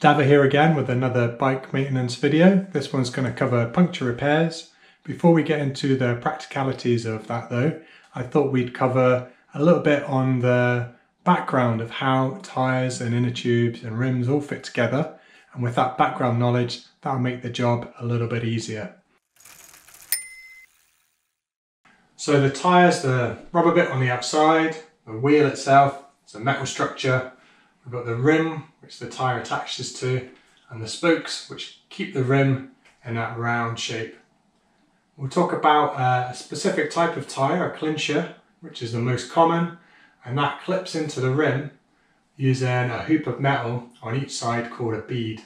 Dava here again with another bike maintenance video. This one's going to cover puncture repairs. Before we get into the practicalities of that though, I thought we'd cover a little bit on the background of how tyres and inner tubes and rims all fit together. And with that background knowledge, that'll make the job a little bit easier. So the tyres, the rubber bit on the outside, the wheel itself, it's a metal structure. We've got the rim, which the tyre attaches to, and the spokes, which keep the rim in that round shape. We'll talk about a specific type of tyre, a clincher, which is the most common, and that clips into the rim using a hoop of metal on each side called a bead.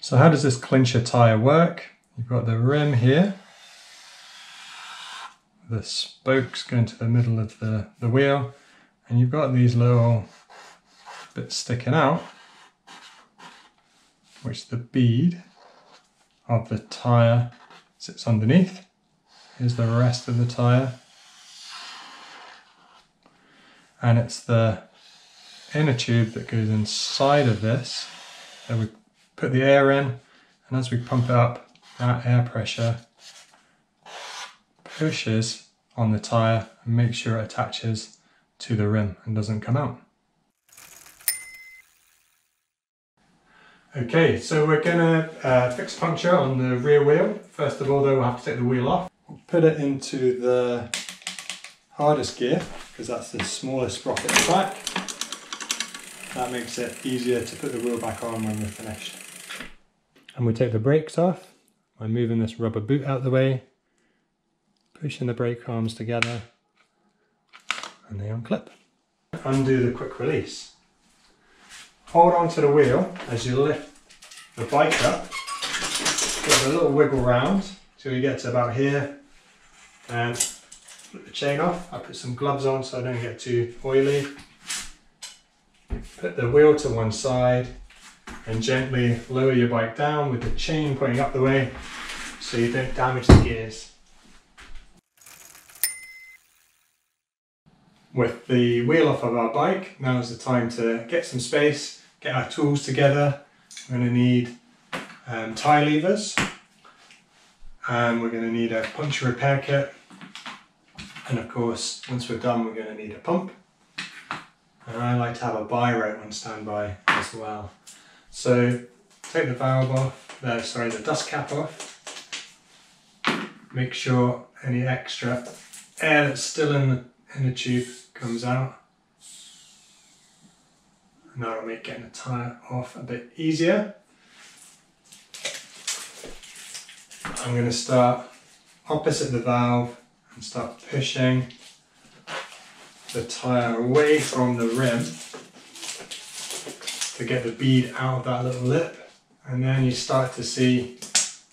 So how does this clincher tyre work? You've got the rim here. The spokes go into the middle of the wheel, and you've got these little bits sticking out, which the bead of the tyre sits underneath. Here's the rest of the tyre, and it's the inner tube that goes inside of this. So we put the air in, and as we pump it up, that air pressure pushes on the tyre and make sure it attaches to the rim and doesn't come out. Okay, so we're gonna fix puncture on the rear wheel. First of all though, we'll have to take the wheel off. We'll put it into the hardest gear because that's the smallest sprocket at the back. That makes it easier to put the wheel back on when we're finished. And we take the brakes off by moving this rubber boot out of the way, pushing the brake arms together, and they unclip. Undo the quick release. Hold on to the wheel as you lift the bike up. Give it a little wiggle round till you get to about here, and put the chain off. I put some gloves on so I don't get too oily. Put the wheel to one side and gently lower your bike down with the chain pointing up the way so you don't damage the gears. With the wheel off of our bike, now is the time to get some space, get our tools together. We're going to need tie levers, and we're going to need a puncture repair kit, and of course once we're done we're going to need a pump, and I like to have a biro on standby as well. So take the valve off, the dust cap off, make sure any extra air that's still in the inner tube comes out, and that'll make getting the tyre off a bit easier. I'm going to start opposite the valve and start pushing the tyre away from the rim to get the bead out of that little lip, and then you start to see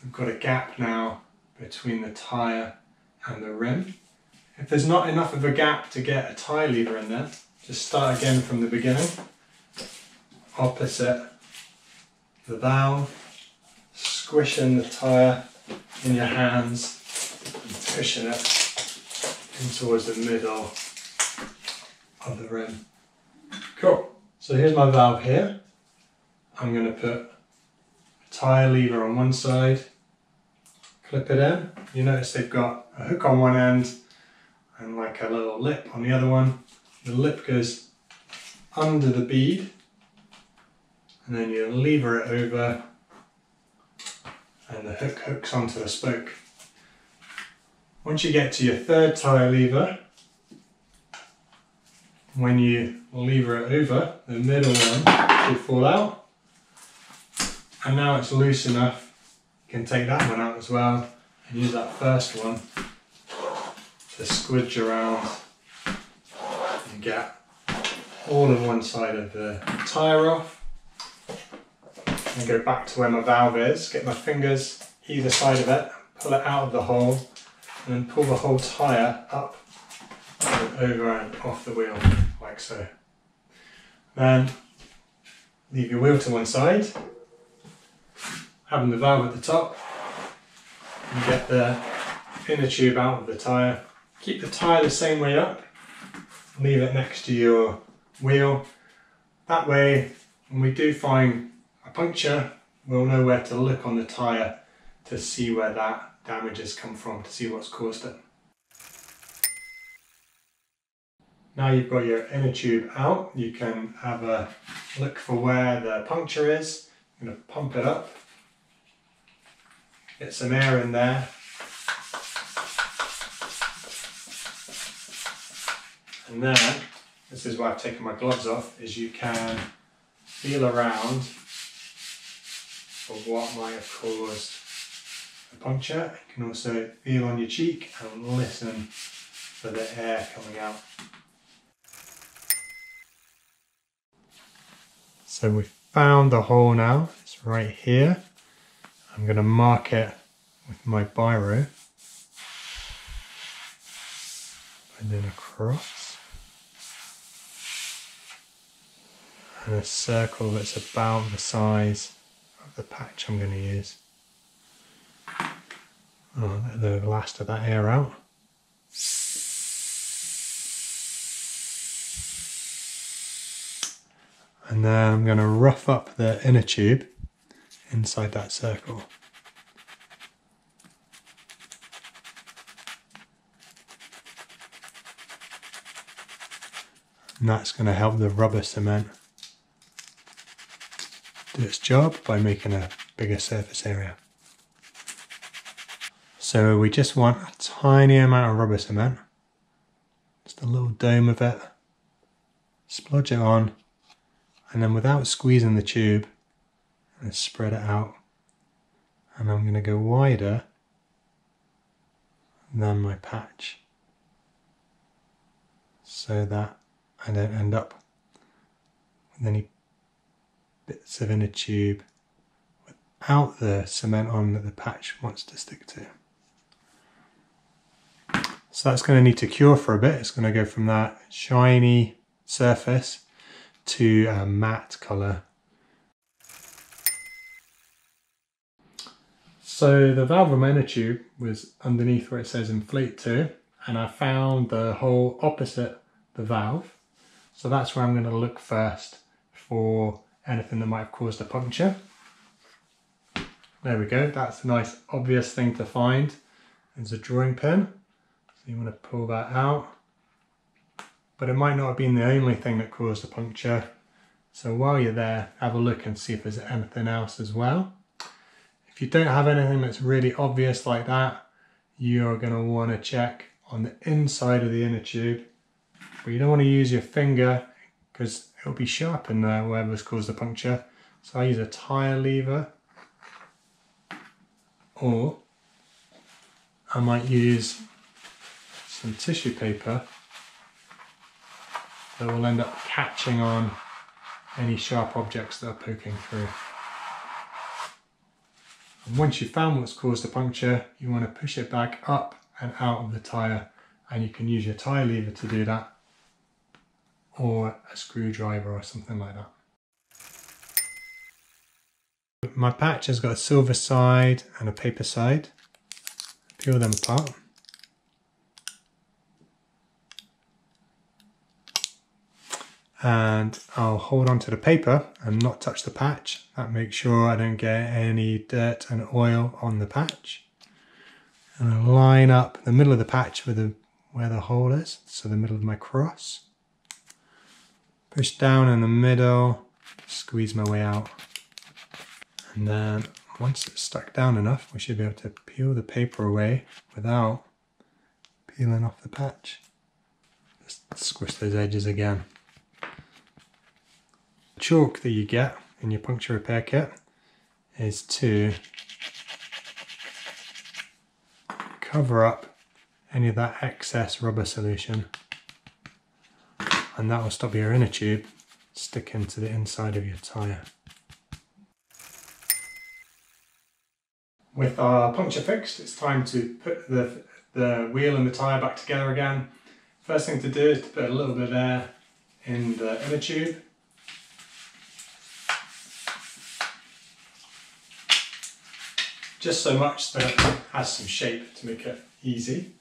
we've got a gap now between the tyre and the rim. If there's not enough of a gap to get a tie lever in there, just start again from the beginning. Opposite the valve, squishing the tyre in your hands and pushing it in towards the middle of the rim. Cool. So here's my valve here. I'm going to put a tyre lever on one side, clip it in. You notice they've got a hook on one end and like a little lip on the other one. The lip goes under the bead, and then you lever it over and the hook hooks onto the spoke. Once you get to your third tyre lever, when you lever it over, the middle one should fall out, and now it's loose enough you can take that one out as well and use that first one to squidge around and get all of one side of the tyre off. And go back to where my valve is, get my fingers either side of it, pull it out of the hole, and then pull the whole tyre up and over and off the wheel, like so. Then leave your wheel to one side, having the valve at the top, and get the inner tube out of the tyre. Keep the tyre the same way up, leave it next to your wheel, That way, when we do find a puncture, we'll know where to look on the tyre to see where that damage has come from, to see what's caused it. Now you've got your inner tube out, you can have a look for where the puncture is. I'm going to pump it up, get some air in there, and then, this is why I've taken my gloves off, is you can feel around for what might have caused a puncture. You can also feel on your cheek and listen for the air coming out. So we've found the hole now, it's right here. I'm going to mark it with my biro. And then across. And a circle that's about the size of the patch I'm going to use. Oh, let the last of that air out. And then I'm going to rough up the inner tube inside that circle. And that's going to help the rubber cement do its job by making a bigger surface area. So we just want a tiny amount of rubber cement, just a little dome of it, splodge it on, and then without squeezing the tube, I'm going to spread it out, and I'm going to go wider than my patch so that I don't end up with any bits of inner tube without the cement on that the patch wants to stick to. So that's going to need to cure for a bit. It's going to go from that shiny surface to a matte colour. So the valve of my inner tube was underneath where it says inflate to, and I found the hole opposite the valve. So that's where I'm going to look first for anything that might have caused a puncture. There we go, that's a nice obvious thing to find. There's a drawing pin, so you want to pull that out. But it might not have been the only thing that caused the puncture. So while you're there, have a look and see if there's anything else as well. If you don't have anything that's really obvious like that, you're going to want to check on the inside of the inner tube. But you don't want to use your finger because it'll be sharp in there, wherever's caused the puncture. So I use a tyre lever, or I might use some tissue paper that will end up catching on any sharp objects that are poking through. And once you've found what's caused the puncture, you want to push it back up and out of the tyre, and you can use your tyre lever to do that, or a screwdriver or something like that. My patch has got a silver side and a paper side. Peel them apart. And I'll hold on to the paper and not touch the patch. That makes sure I don't get any dirt and oil on the patch. And I line up the middle of the patch with where the hole is, so the middle of my cross. Push down in the middle, squeeze my way out. And then once it's stuck down enough, we should be able to peel the paper away without peeling off the patch. Just squish those edges again. Chalk that you get in your puncture repair kit is to cover up any of that excess rubber solution, and that will stop your inner tube sticking to the inside of your tyre. With our puncture fixed, it's time to put the wheel and the tyre back together again. First thing to do is to put a little bit of air in the inner tube. Just so much that it has some shape to make it easy.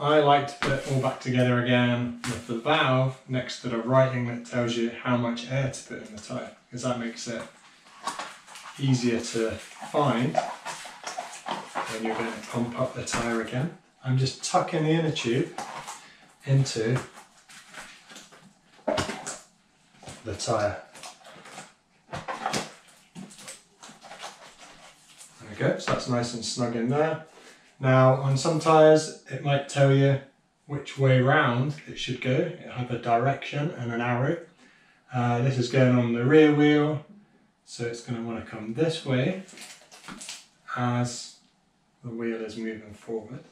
I like to put it all back together again with the valve next to the writing that tells you how much air to put in the tyre, because that makes it easier to find when you're going to pump up the tyre again. I'm just tucking the inner tube into the tyre. There we go, so that's nice and snug in there. Now on some tyres it might tell you which way round it should go. It has a direction and an arrow. This is going on the rear wheel, so it's going to want to come this way as the wheel is moving forward.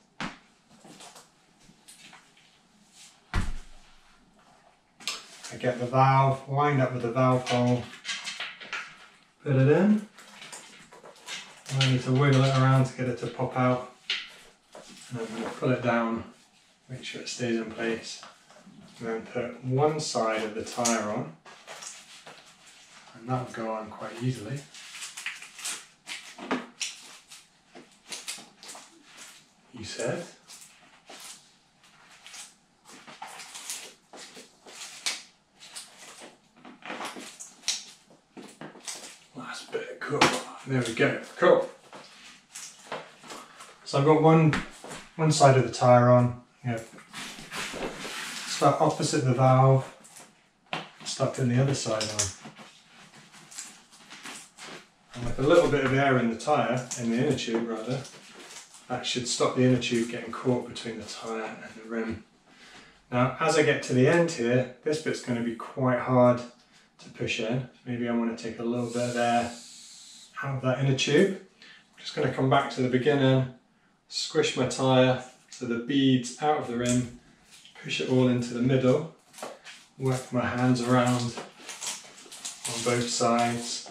I get the valve, lined up with the valve hole, put it in. I need to wiggle it around to get it to pop out, and I'm going to pull it down, make sure it stays in place, and then put one side of the tyre on, and that will go on quite easily. You said. That's a bit cool. There we go, cool. So I've got one side of the tyre on. Start opposite the valve, start putting the other side on. And with a little bit of air in the tyre, in the inner tube rather, that should stop the inner tube getting caught between the tyre and the rim. Now as I get to the end here, this bit's going to be quite hard to push in. Maybe I want to take a little bit of air out of that inner tube. I'm just going to come back to the beginning, squish my tyre so the beads out of the rim, push it all into the middle, work my hands around on both sides,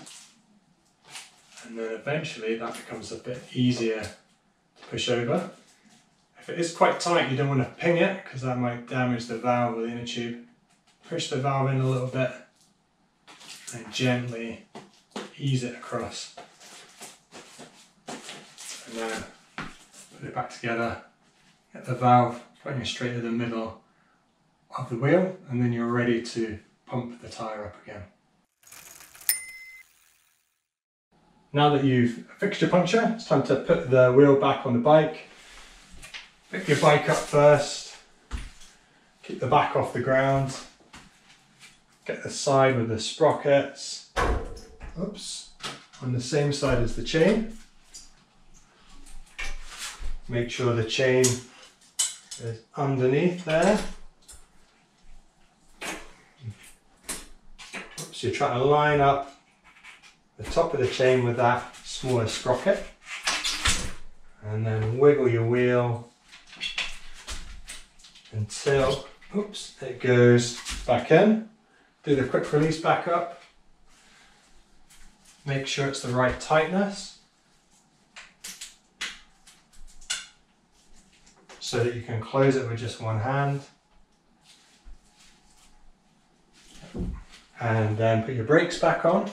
and then eventually that becomes a bit easier to push over. If it is quite tight, you don't want to ping it because that might damage the valve or the inner tube. Push the valve in a little bit and gently ease it across, and then put it back together, get the valve pointing straight to the middle of the wheel, and then you're ready to pump the tyre up again. Now that you've fixed your puncture, it's time to put the wheel back on the bike. Pick your bike up first, keep the back off the ground, get the side with the sprockets, oops, on the same side as the chain. Make sure the chain is underneath there. Oops, you're trying to line up the top of the chain with that smaller sprocket, and then wiggle your wheel until, oops, it goes back in. Do the quick release back up. Make sure it's the right tightness so that you can close it with just one hand. And then put your brakes back on.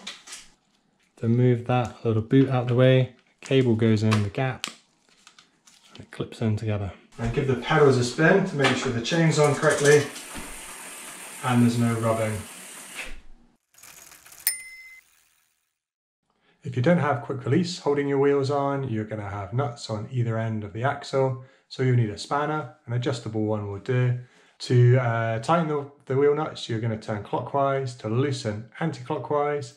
To move that little boot out of the way, the cable goes in the gap and it clips in together. And give the pedals a spin to make sure the chain's on correctly and there's no rubbing. If you don't have quick release holding your wheels on, you're going to have nuts on either end of the axle, so you'll need a spanner. An adjustable one will do. To tighten the wheel nuts, you're going to turn clockwise, to loosen anti-clockwise,